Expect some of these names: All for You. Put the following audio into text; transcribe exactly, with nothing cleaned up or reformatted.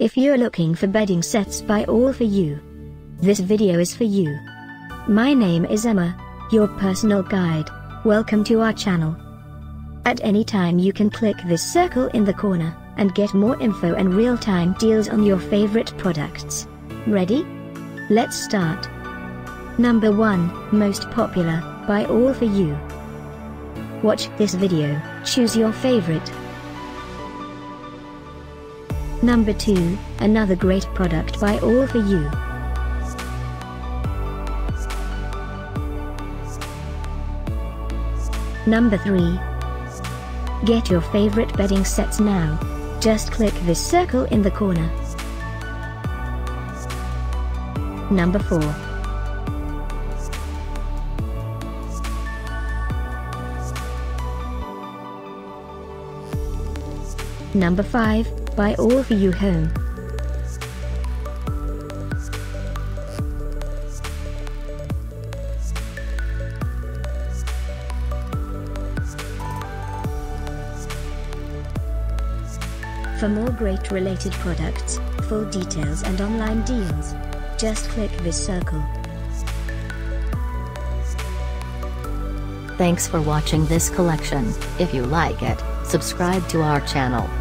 If you're looking for bedding sets by All for You, this video is for you. My name is Emma, your personal guide. Welcome to our channel. At any time you can click this circle in the corner and get more info and real-time deals on your favorite products. Ready? Let's start. Number one, most popular, by All for You. Watch this video, choose your favorite. Number two, another great product by All for You. Number three. Get your favorite bedding sets now. Just click this circle in the corner. Number four. Number five. By All for You Home. For more great related products, full details and online deals, just click this circle. Thanks for watching this collection. If you like it, subscribe to our channel.